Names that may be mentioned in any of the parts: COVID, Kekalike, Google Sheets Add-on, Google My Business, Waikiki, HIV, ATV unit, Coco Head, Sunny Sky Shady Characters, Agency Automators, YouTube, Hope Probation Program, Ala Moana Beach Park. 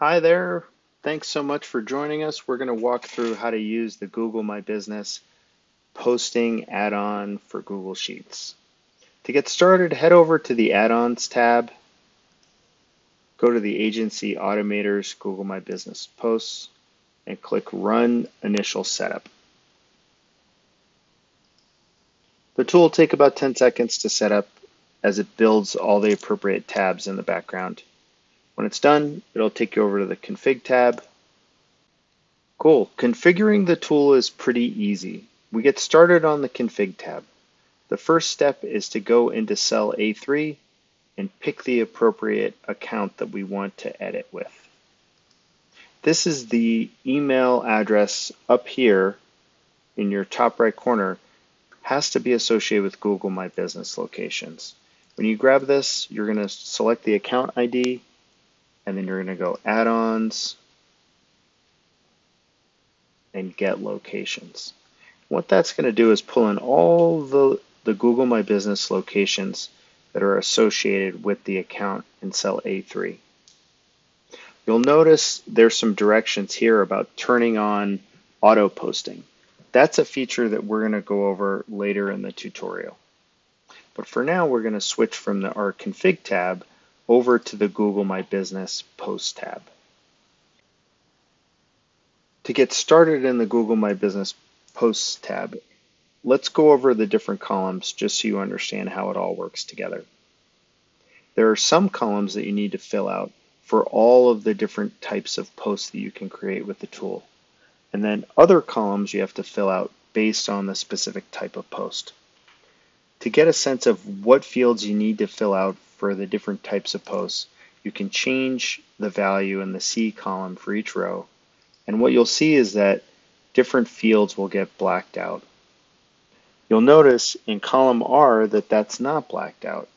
Hi there, thanks so much for joining us. We're going to walk through how to use the Google My Business posting add-on for Google Sheets. To get started, head over to the add-ons tab, go to the Agency Automators Google My Business Posts, and click Run Initial Setup. The tool will take about 10 seconds to set up as it builds all the appropriate tabs in the background. When it's done, it'll take you over to the config tab. Cool. Configuring the tool is pretty easy. We get started on the config tab. The first step is to go into cell A3 and pick the appropriate account that we want to edit with. This is the email address up here in your top right corner. Has to be associated with Google My Business locations. When you grab this, you're going to select the account ID. And then you're going to go add-ons and get locations. What that's going to do is pull in all the Google My Business locations that are associated with the account in cell A3. You'll notice there's some directions here about turning on auto posting. That's a feature that we're going to go over later in the tutorial. But for now, we're going to switch from our config tab over to the Google My Business Post tab. To get started in the Google My Business Posts tab, let's go over the different columns just so you understand how it all works together. There are some columns that you need to fill out for all of the different types of posts that you can create with the tool. And then other columns you have to fill out based on the specific type of post. To get a sense of what fields you need to fill out for the different types of posts, you can change the value in the C column for each row. And what you'll see is that different fields will get blacked out. You'll notice in column R that that's not blacked out.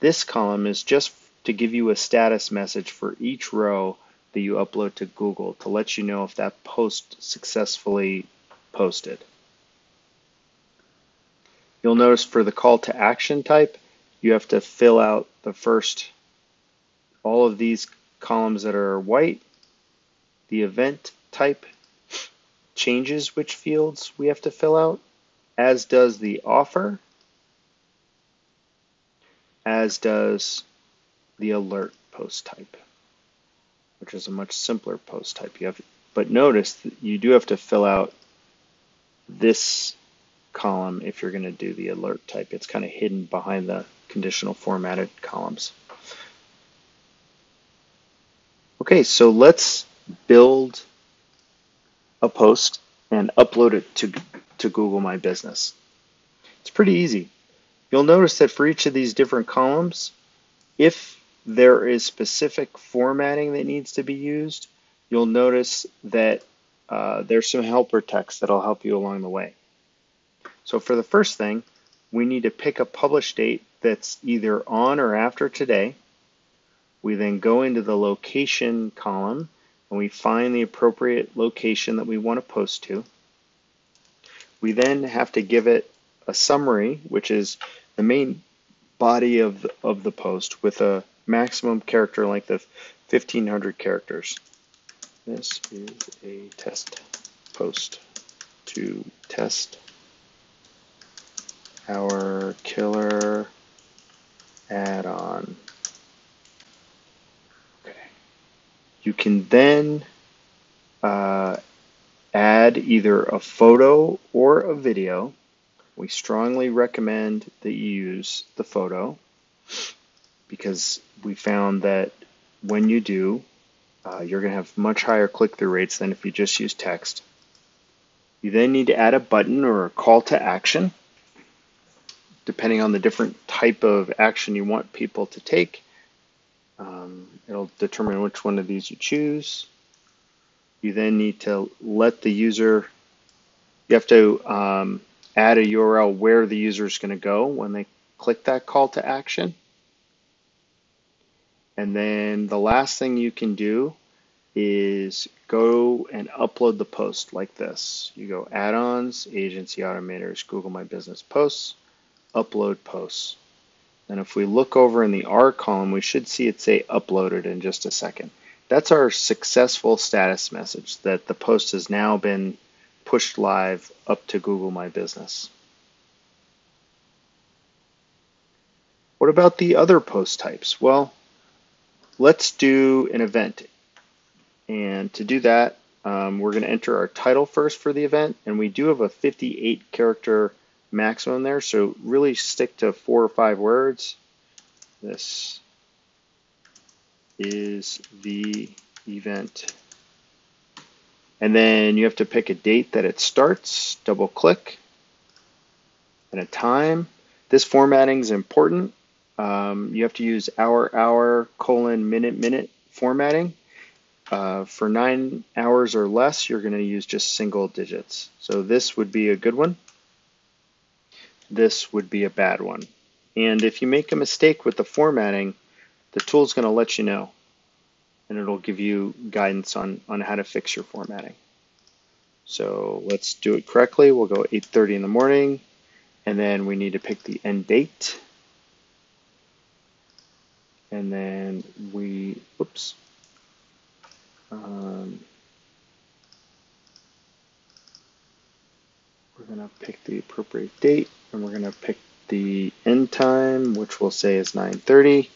This column is just to give you a status message for each row that you upload to Google to let you know if that post successfully posted. You'll notice for the call to action type, you have to fill out the first, all of these columns that are white, the event type changes which fields we have to fill out, as does the offer, as does the alert post type, which is a much simpler post type. But notice that you do have to fill out this column if you're going to do the alert type. It's kind of hidden behind the conditional formatted columns. Okay, so let's build a post and upload it to Google My Business. It's pretty easy. You'll notice that for each of these different columns, if there is specific formatting that needs to be used, you'll notice that there's some helper text that'll help you along the way. So for the first thing, we need to pick a publish date that's either on or after today. We then go into the location column and we find the appropriate location that we want to post to. We then have to give it a summary, which is the main body of the post with a maximum character length of 1,500 characters. This is a test post to test our killer add-on. Okay. You can then add either a photo or a video. We strongly recommend that you use the photo because we found that when you do, you're going to have much higher click-through rates than if you just use text. You then need to add a button or a call to action. Depending on the different type of action you want people to take, it'll determine which one of these you choose. You then need to let the user, you have to add a URL where the user is going to go when they click that call to action. And then the last thing you can do is go and upload the post like this. You go add-ons, Agency Automators, Google My Business Posts, upload posts. And if we look over in the R column, we should see it say uploaded in just a second. That's our successful status message that the post has now been pushed live up to Google My Business. What about the other post types? Well, let's do an event. And to do that, we're going to enter our title first for the event. And we do have a 58-character maximum there, so really stick to 4 or 5 words. This is the event. And then you have to pick a date that it starts, double click, and a time. This formatting is important. You have to use hour, colon, minute formatting. For 9 hours or less, you're going to use just single digits. So this would be a good one. This would be a bad one. And if you make a mistake with the formatting, the tool's going to let you know, and it'll give you guidance on how to fix your formatting. So let's do it correctly. We'll go 8:30 in the morning, and then we need to pick the end date. And then we, oops. We're going to pick the appropriate date, and we're going to pick the end time, which we'll say is 9:30.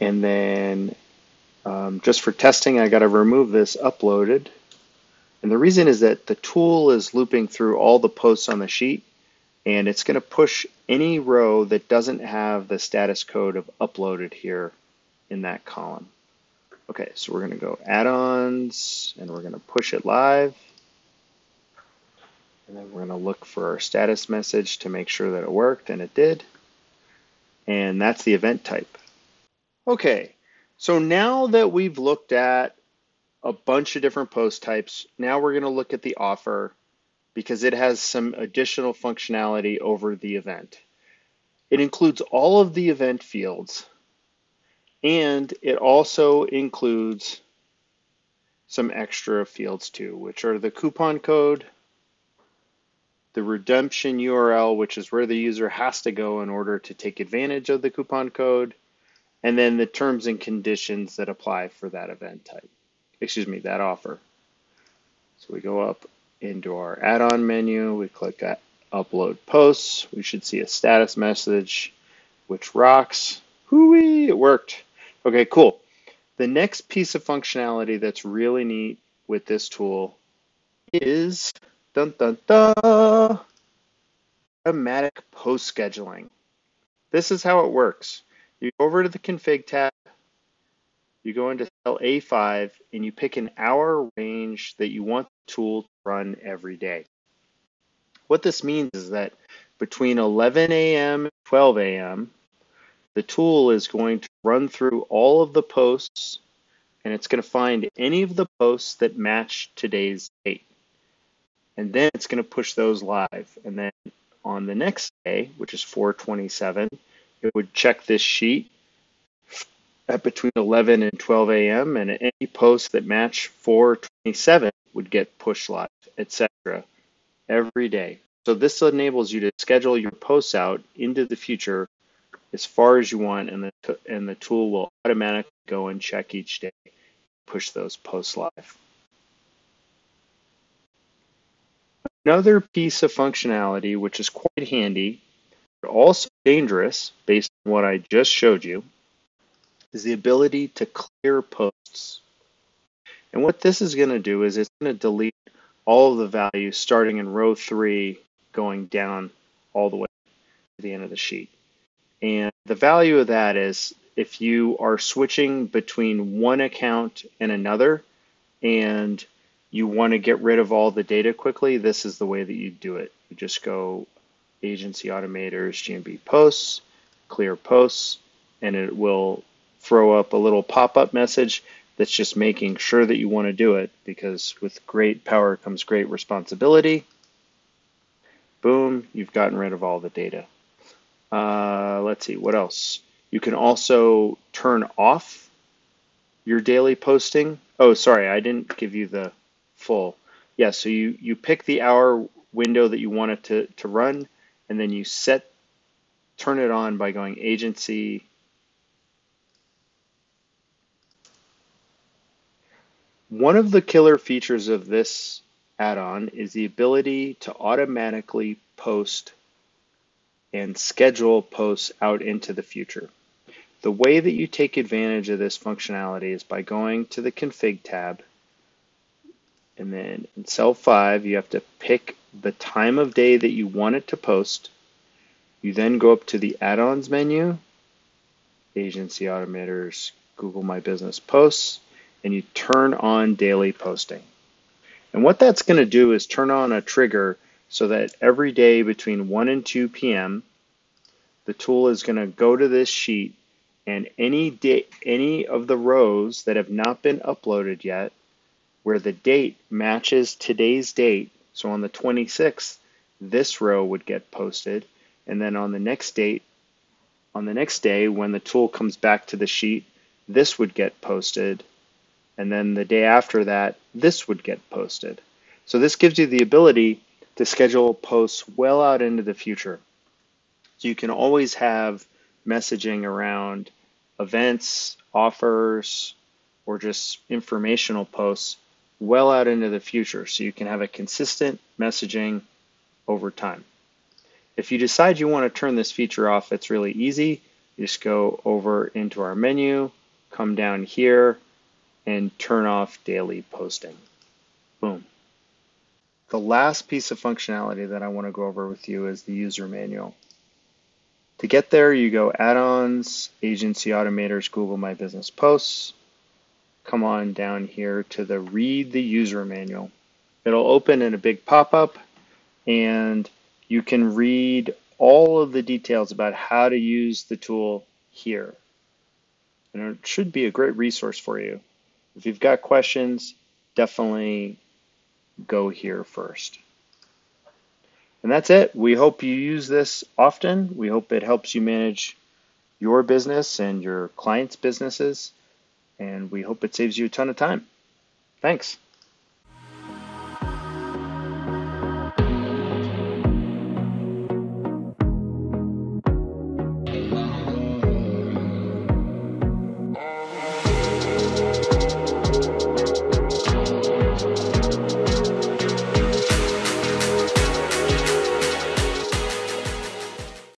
And then just for testing, I got to remove this uploaded. And the reason is that the tool is looping through all the posts on the sheet, and it's going to push any row that doesn't have the status code of uploaded here in that column. Okay, so we're going to go add-ons, and we're going to push it live. And then we're going to look for our status message to make sure that it worked, and it did. And that's the event type. Okay, so now that we've looked at a bunch of different post types, now we're going to look at the offer because it has some additional functionality over the event. It includes all of the event fields, and it also includes some extra fields too, which are the coupon code, the redemption URL, which is where the user has to go in order to take advantage of the coupon code, and then the terms and conditions that apply for that event type, that offer. So we go up into our add-on menu, we click upload posts, we should see a status message, which rocks. Hooey, it worked. Okay, cool. The next piece of functionality that's really neat with this tool is automatic post scheduling. This is how it works. You go over to the config tab, you go into cell A5, and you pick an hour range that you want the tool to run every day. What this means is that between 11 a.m. and 12 a.m., the tool is going to run through all of the posts, and it's going to find any of the posts that match today's date. And then it's going to push those live. And then on the next day, which is 4/27, it would check this sheet at between 11 and 12 a.m. and any posts that match 4/27 would get pushed live, etc. every day. So this enables you to schedule your posts out into the future as far as you want, and the tool will automatically go and check each day, push those posts live. Another piece of functionality, which is quite handy, also dangerous based on what I just showed you, is the ability to clear posts. And what this is going to do is it's going to delete all of the values starting in row 3 going down all the way to the end of the sheet. And the value of that is if you are switching between one account and another and you want to get rid of all the data quickly, this is the way that you do it. You just go Agency Automators, GMB posts, clear posts, and it will throw up a little pop-up message that's just making sure that you want to do it, because with great power comes great responsibility. Boom, you've gotten rid of all the data. Let's see, what else? You can also turn off your daily posting. Oh, sorry, I didn't give you the full. Yeah, so you pick the hour window that you want it to run, and then you turn it on by going Agency One of the killer features of this add-on is the ability to automatically post and schedule posts out into the future. The way that you take advantage of this functionality is by going to the config tab, and then in cell 5 you have to pick the time of day that you want it to post. You then go up to the add-ons menu, Agency Automators, Google My Business Posts, and you turn on daily posting. And what that's going to do is turn on a trigger so that every day between 1 and 2 p.m. the tool is going to go to this sheet, and any of the rows that have not been uploaded yet where the date matches today's date, so on the 26th this row would get posted, and then on the next date, on the next day when the tool comes back to the sheet, this would get posted, and then the day after that this would get posted. So this gives you the ability to schedule posts well out into the future. So you can always have messaging around events, offers, or just informational posts well out into the future, so you can have a consistent messaging over time. If you decide you want to turn this feature off, it's really easy. You just go over into our menu, come down here, and turn off daily posting. Boom. The last piece of functionality that I want to go over with you is the user manual. To get there, you go add-ons, Agency Automators, Google My Business Posts. Come on down here to the read the user manual. It'll open in a big pop-up, and you can read all of the details about how to use the tool here. And it should be a great resource for you. If you've got questions, definitely go here first. And that's it. We hope you use this often. We hope it helps you manage your business and your clients' businesses. And we hope it saves you a ton of time. Thanks.